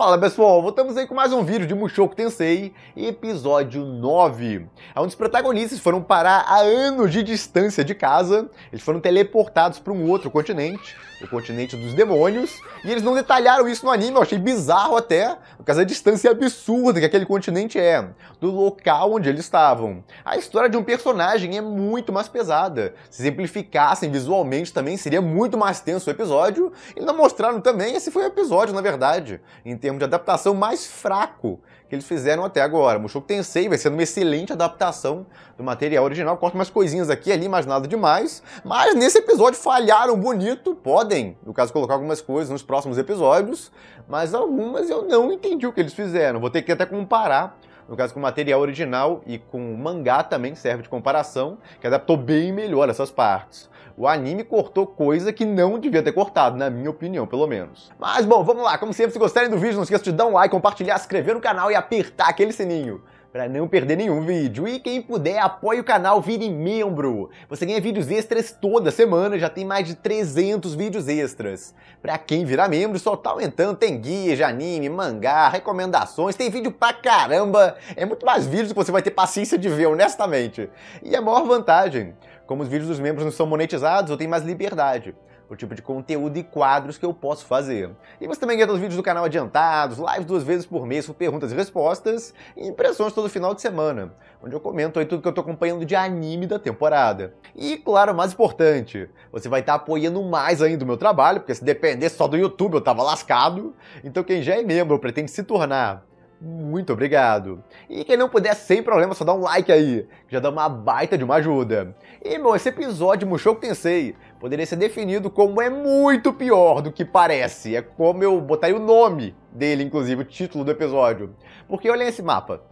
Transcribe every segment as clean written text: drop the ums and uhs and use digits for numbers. Fala pessoal, voltamos aí com mais um vídeo de Mushoku Tensei, episódio 9, onde os protagonistas foram parar a anos de distância de casa, eles foram teleportados para um outro continente, o continente dos demônios, e eles não detalharam isso no anime, eu achei bizarro até, por causa da distância absurda que aquele continente é, do local onde eles estavam. A história de um personagem é muito mais pesada, se simplificassem visualmente também seria muito mais tenso o episódio, e não mostraram também, esse foi o episódio na verdade, em termos de adaptação mais fraco que eles fizeram até agora. Mushoku Tensei vai sendo uma excelente adaptação do material original, corta umas coisinhas aqui e ali, mas nada demais, mas nesse episódio falharam bonito, podem, no caso, colocar algumas coisas nos próximos episódios, mas algumas eu não entendi o que eles fizeram, vou ter que até comparar, no caso com o material original e com o mangá também serve de comparação, que adaptou bem melhor essas partes. O anime cortou coisa que não devia ter cortado, na minha opinião, pelo menos. Mas bom, vamos lá, como sempre, se gostarem do vídeo, não esqueça de dar um like, compartilhar, se inscrever no canal e apertar aquele sininho para não perder nenhum vídeo. E quem puder, apoie o canal, vire membro. Você ganha vídeos extras toda semana, já tem mais de 300 vídeos extras. Para quem virar membro, só tá aumentando, tem guia de anime, mangá, recomendações, tem vídeo pra caramba. É muito mais vídeos que você vai ter paciência de ver, honestamente. E a maior vantagem, como os vídeos dos membros não são monetizados, eu tenho mais liberdade o tipo de conteúdo e quadros que eu posso fazer. E você também ganha os vídeos do canal adiantados, lives 2 vezes por mês com perguntas e respostas, e impressões todo final de semana, onde eu comento aí tudo que eu tô acompanhando de anime da temporada. E, claro, o mais importante, você vai estar apoiando mais ainda o meu trabalho, porque se dependesse só do YouTube eu tava lascado, então quem já é membro pretende se tornar, muito obrigado. E quem não puder, sem problema, só dá um like aí, que já dá uma baita de uma ajuda. E, bom, esse episódio de Mushoku Tensei poderia ser definido como é muito pior do que parece. É como eu botaria o nome dele, inclusive, o título do episódio. Porque olhem esse mapa.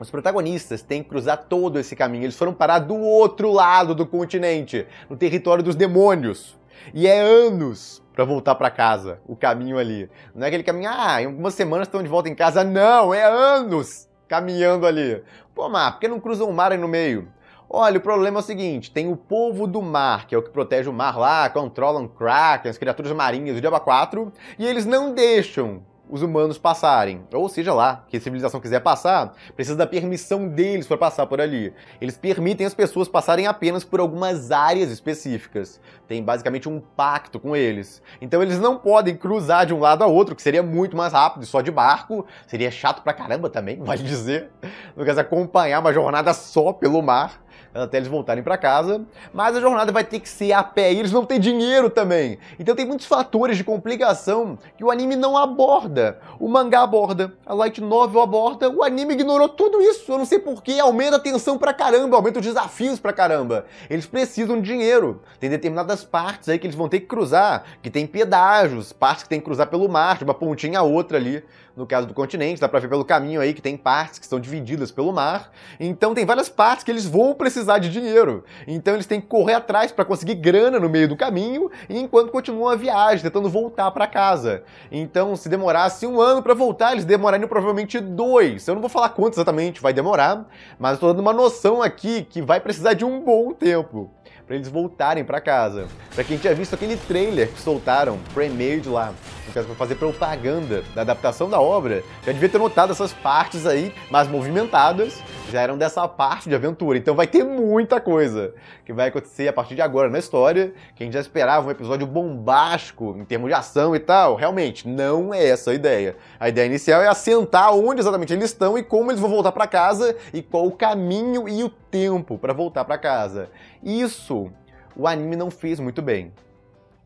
Os protagonistas têm que cruzar todo esse caminho. Eles foram parar do outro lado do continente, no território dos demônios. E é anos pra voltar pra casa, o caminho ali. Não é aquele caminho, em algumas semanas estão de volta em casa. Não, é anos caminhando ali. Pô, Mar, por que não cruzam o mar aí no meio? Olha, o problema é o seguinte, tem o povo do mar, que é o que protege o mar lá, controlam Kraken, as criaturas marinhas, o diabo 4, e eles não deixam os humanos passarem, ou seja lá, que a civilização quiser passar, precisa da permissão deles para passar por ali. Eles permitem as pessoas passarem apenas por algumas áreas específicas. Tem basicamente um pacto com eles. Então eles não podem cruzar de um lado a outro, que seria muito mais rápido, só de barco. Seria chato pra caramba também, vale dizer. No caso, acompanhar uma jornada só pelo mar, até eles voltarem para casa, mas a jornada vai ter que ser a pé, e eles não têm dinheiro também. Então tem muitos fatores de complicação que o anime não aborda. O mangá aborda, a light novel aborda, o anime ignorou tudo isso, eu não sei porquê, aumenta a tensão pra caramba, aumenta os desafios pra caramba. Eles precisam de dinheiro, tem determinadas partes aí que eles vão ter que cruzar, que tem pedágios, partes que tem que cruzar pelo mar, de uma pontinha a outra ali, no caso do continente, dá pra ver pelo caminho aí que tem partes que são divididas pelo mar, então tem várias partes que eles vão precisar de dinheiro, então eles têm que correr atrás para conseguir grana no meio do caminho enquanto continuam a viagem, tentando voltar para casa. Então se demorasse um ano para voltar, eles demorariam provavelmente 2, eu não vou falar quanto exatamente vai demorar, mas estou dando uma noção aqui que vai precisar de um bom tempo para eles voltarem para casa. Para quem tinha visto aquele trailer que soltaram, pre-made lá, no caso para fazer propaganda da adaptação da obra, já devia ter notado essas partes aí, mais movimentadas, já eram dessa parte de aventura, então vai ter muita coisa que vai acontecer a partir de agora na história. Quem já esperava um episódio bombástico em termos de ação e tal, realmente não é essa a ideia. A ideia inicial é assentar onde exatamente eles estão e como eles vão voltar para casa e qual o caminho e o tempo para voltar para casa. Isso o anime não fez muito bem.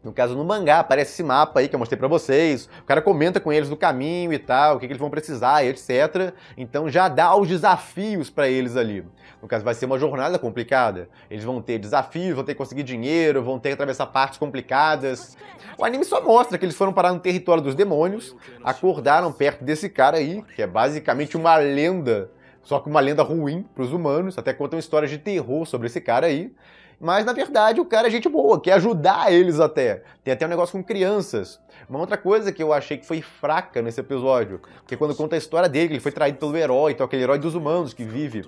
No caso, no mangá, aparece esse mapa aí que eu mostrei pra vocês, o cara comenta com eles do caminho e tal, o que eles vão precisar e etc. Então já dá os desafios pra eles ali. No caso, vai ser uma jornada complicada. Eles vão ter desafios, vão ter que conseguir dinheiro, vão ter que atravessar partes complicadas. O anime só mostra que eles foram parar no território dos demônios, acordaram perto desse cara aí, que é basicamente uma lenda, só que uma lenda ruim pros humanos, até contam histórias de terror sobre esse cara aí. Mas, na verdade, o cara é gente boa, quer ajudar eles até. Tem até um negócio com crianças. Uma outra coisa que eu achei que foi fraca nesse episódio, porque quando conta a história dele, que ele foi traído pelo herói, então aquele herói dos humanos que vive,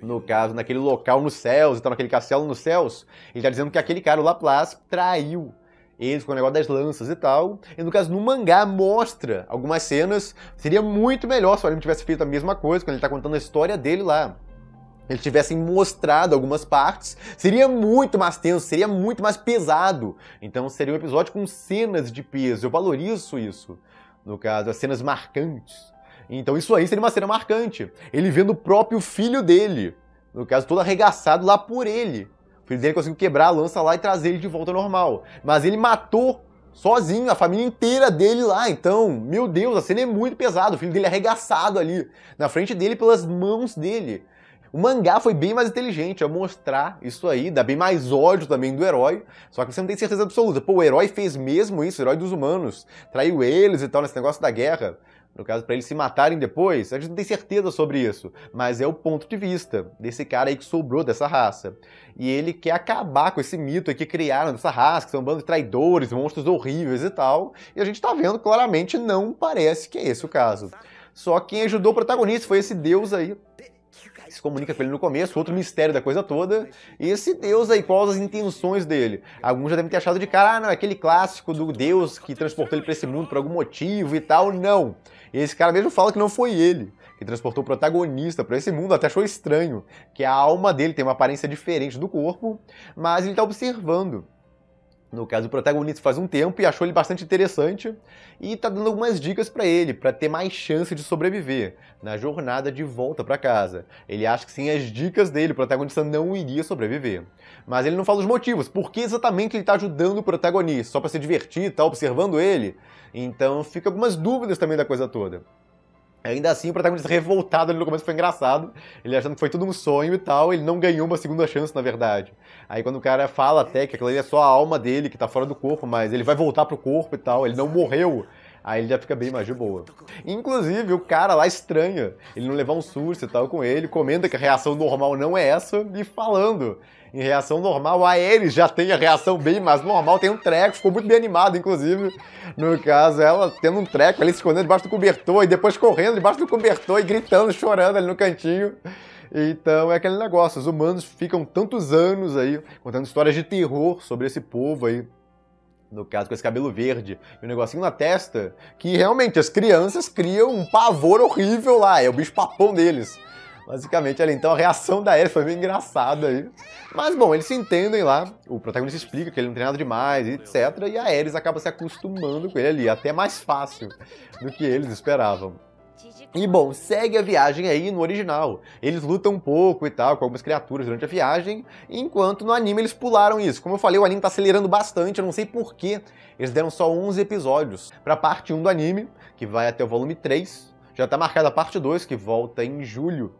no caso, naquele local nos céus, então naquele castelo nos céus, ele tá dizendo que aquele cara, o Laplace, traiu eles com o negócio das lanças e tal. E no caso, no mangá, mostra algumas cenas. Seria muito melhor se o anime tivesse feito a mesma coisa, quando ele tá contando a história dele lá. Eles tivessem mostrado algumas partes, seria muito mais tenso, seria muito mais pesado. Então seria um episódio com cenas de peso, eu valorizo isso. No caso, as cenas marcantes. Então isso aí seria uma cena marcante. Ele vendo o próprio filho dele, no caso, todo arregaçado lá por ele. O filho dele conseguiu quebrar a lança lá e trazer ele de volta ao normal. Mas ele matou sozinho a família inteira dele lá. Então, meu Deus, a cena é muito pesada. O filho dele arregaçado ali, na frente dele, pelas mãos dele. O mangá foi bem mais inteligente a mostrar isso aí, dá bem mais ódio também do herói, só que você não tem certeza absoluta. Pô, o herói fez mesmo isso, o herói dos humanos, traiu eles e tal nesse negócio da guerra. No caso, pra eles se matarem depois, a gente não tem certeza sobre isso, mas é o ponto de vista desse cara aí que sobrou dessa raça. E ele quer acabar com esse mito aí que criaram dessa raça, que são um bando de traidores, monstros horríveis e tal, e a gente tá vendo claramente não parece que é esse o caso. Só quem ajudou o protagonista foi esse deus aí, se comunica com ele no começo, outro mistério da coisa toda. E esse deus aí, quais as intenções dele? Alguns já devem ter achado de cara, ah, não, é aquele clássico do deus que transportou ele para esse mundo por algum motivo e tal. Não. Esse cara mesmo fala que não foi ele que transportou o protagonista para esse mundo, até achou estranho, que a alma dele tem uma aparência diferente do corpo, mas ele tá observando. No caso, o protagonista faz um tempo e achou ele bastante interessante e tá dando algumas dicas pra ele, pra ter mais chance de sobreviver na jornada de volta pra casa. Ele acha que sem as dicas dele, o protagonista não iria sobreviver. Mas ele não fala os motivos, por que exatamente ele tá ajudando o protagonista? Só pra se divertir, tá observando ele? Então fica algumas dúvidas também da coisa toda. Ainda assim, o protagonista revoltado ali no começo foi engraçado, ele achando que foi tudo um sonho e tal, ele não ganhou uma segunda chance, na verdade. Aí quando o cara fala até que aquilo ali é só a alma dele, que tá fora do corpo, mas ele vai voltar pro corpo e tal, ele não morreu, aí ele já fica bem mais de boa. Inclusive, o cara lá estranha, ele não levar um susto e tal com ele, comenta que a reação normal não é essa, e falando em reação normal, a Eris já tem a reação bem mais normal, tem um treco, ficou muito bem animado, inclusive. No caso, ela tendo um treco, ela se escondendo debaixo do cobertor, e depois correndo debaixo do cobertor, e gritando, chorando ali no cantinho. Então é aquele negócio, os humanos ficam tantos anos aí, contando histórias de terror sobre esse povo aí. No caso, com esse cabelo verde e um negocinho na testa, que realmente as crianças criam um pavor horrível lá, é o bicho papão deles. Basicamente, olha, então a reação da Eris foi meio engraçada aí. Mas, bom, eles se entendem lá, o protagonista explica que ele não tem nada demais, etc. E a Eris acaba se acostumando com ele ali, até mais fácil do que eles esperavam. E, bom, segue a viagem aí no original. Eles lutam um pouco e tal, com algumas criaturas durante a viagem, enquanto no anime eles pularam isso. Como eu falei, o anime tá acelerando bastante, eu não sei porquê. Eles deram só 11 episódios pra parte 1 do anime, que vai até o volume 3. Já tá marcada a parte 2, que volta em julho.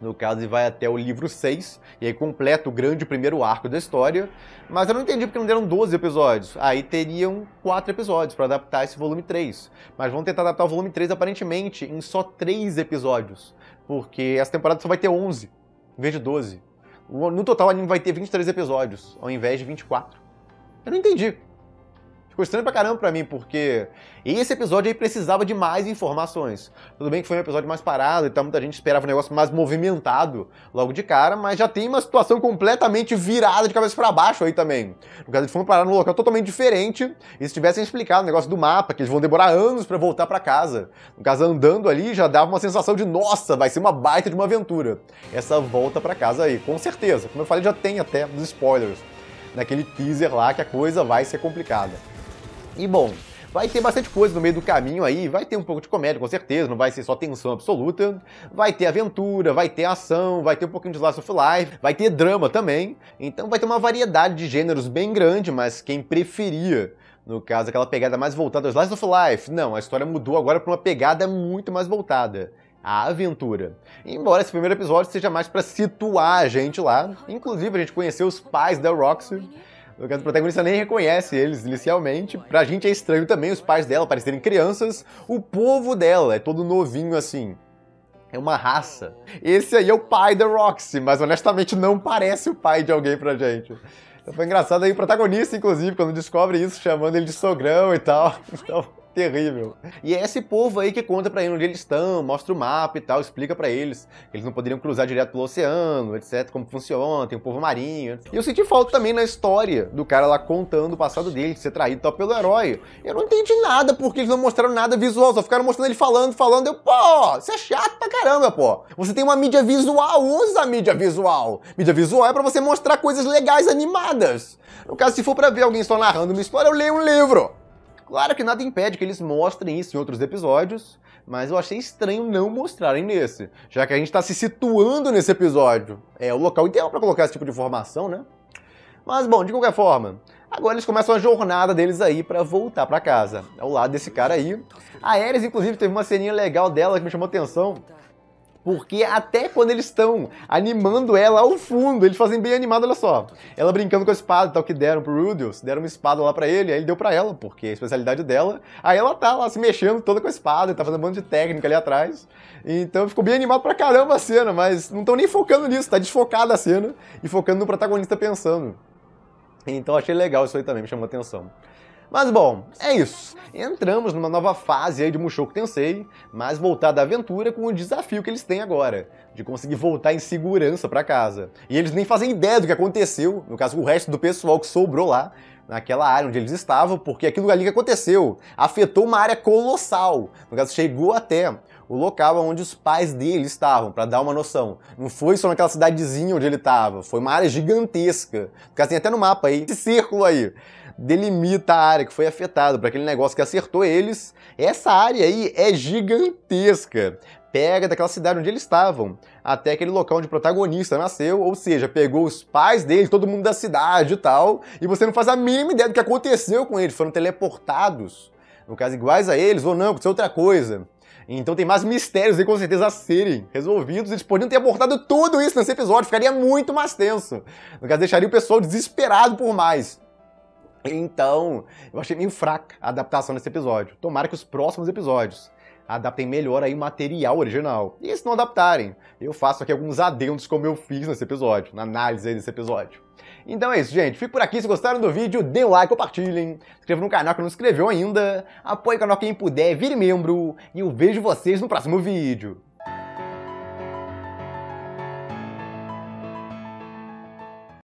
No caso, e vai até o livro 6, e aí completa o grande primeiro arco da história. Mas eu não entendi porque não deram 12 episódios. Aí teriam 4 episódios para adaptar esse volume 3. Mas vão tentar adaptar o volume 3, aparentemente, em só 3 episódios. Porque essa temporada só vai ter 11, em vez de 12. No total, o anime vai ter 23 episódios, ao invés de 24. Eu não entendi. Ficou estranho pra caramba pra mim, porque esse episódio aí precisava de mais informações. Tudo bem que foi um episódio mais parado, então muita gente esperava um negócio mais movimentado logo de cara, mas já tem uma situação completamente virada de cabeça pra baixo aí também. No caso, eles foram parar num local totalmente diferente, e se tivessem explicado o negócio do mapa, que eles vão demorar anos pra voltar pra casa. No caso, andando ali, já dava uma sensação de, nossa, vai ser uma baita de uma aventura. Essa volta pra casa aí, com certeza. Como eu falei, já tem até dos spoilers, naquele teaser lá, que a coisa vai ser complicada. E bom, vai ter bastante coisa no meio do caminho aí, vai ter um pouco de comédia com certeza, não vai ser só tensão absoluta, vai ter aventura, vai ter ação, vai ter um pouquinho de slice of life, vai ter drama também, então vai ter uma variedade de gêneros bem grande, mas quem preferia, no caso, aquela pegada mais voltada aos slice of life, não, a história mudou agora para uma pegada muito mais voltada a aventura. Embora esse primeiro episódio seja mais para situar a gente lá, inclusive a gente conheceu os pais da Roxy. O protagonista nem reconhece eles inicialmente. Pra gente é estranho também os pais dela parecerem crianças. O povo dela é todo novinho assim. É uma raça. Esse aí é o pai da Roxy, mas honestamente não parece o pai de alguém pra gente. Então foi engraçado aí o protagonista, inclusive, quando descobre isso, chamando ele de sogrão e tal. Então... Terrível. E é esse povo aí que conta pra ele onde eles estão, mostra o mapa e tal, explica pra eles que eles não poderiam cruzar direto pelo oceano, etc, como funciona, tem um povo marinho. E eu senti falta também na história do cara lá contando o passado dele, de ser traído e tal pelo herói. Eu não entendi nada porque eles não mostraram nada visual, só ficaram mostrando ele falando, eu, pô, isso é chato pra caramba, pô. Você tem uma mídia visual, usa a mídia visual. Mídia visual é pra você mostrar coisas legais, animadas. No caso, se for pra ver alguém só narrando uma história, eu leio um livro. Claro que nada impede que eles mostrem isso em outros episódios, mas eu achei estranho não mostrarem nesse, já que a gente está se situando nesse episódio. É o local ideal para colocar esse tipo de informação, né? Mas, bom, de qualquer forma, agora eles começam a jornada deles aí para voltar para casa, ao lado desse cara aí. A Eris, inclusive, teve uma ceninha legal dela que me chamou atenção, porque até quando eles estão animando ela ao fundo, eles fazem bem animado, olha só. Ela brincando com a espada e tal, que deram pro Rudeus, deram uma espada lá pra ele, aí ele deu pra ela, porque é a especialidade dela. Aí ela tá lá se mexendo toda com a espada, tá fazendo um monte de técnica ali atrás. Então ficou bem animado pra caramba a cena, mas não estão nem focando nisso, tá desfocada a cena e focando no protagonista pensando. Então achei legal isso aí também, me chamou a atenção. Mas bom, é isso. Entramos numa nova fase aí de Mushoku Tensei, mas voltar da aventura com o desafio que eles têm agora, de conseguir voltar em segurança pra casa. E eles nem fazem ideia do que aconteceu, no caso o resto do pessoal que sobrou lá, naquela área onde eles estavam, porque aquilo ali que aconteceu afetou uma área colossal. No caso, chegou até o local onde os pais dele estavam, pra dar uma noção. Não foi só naquela cidadezinha onde ele estava, foi uma área gigantesca. No caso, tem até no mapa aí, esse círculo aí delimita a área que foi afetada por aquele negócio que acertou eles. Essa área aí é gigantesca. Pega daquela cidade onde eles estavam até aquele local onde o protagonista nasceu, ou seja, pegou os pais dele, todo mundo da cidade e tal, e você não faz a mínima ideia do que aconteceu com eles. Foram teleportados, no caso iguais a eles, ou não, aconteceu outra coisa. Então tem mais mistérios aí com certeza a serem resolvidos. Eles podiam ter abordado tudo isso nesse episódio, ficaria muito mais tenso. No caso, deixaria o pessoal desesperado por mais. Então, eu achei meio fraca a adaptação desse episódio. Tomara que os próximos episódios adaptem melhor aí o material original. E se não adaptarem, eu faço aqui alguns adendos como eu fiz nesse episódio, na análise aí desse episódio. Então é isso, gente. Fico por aqui. Se gostaram do vídeo, dê um like, compartilhem. Se inscrevam no canal que não se inscreveu ainda. Apoie o canal quem puder, vire membro. E eu vejo vocês no próximo vídeo.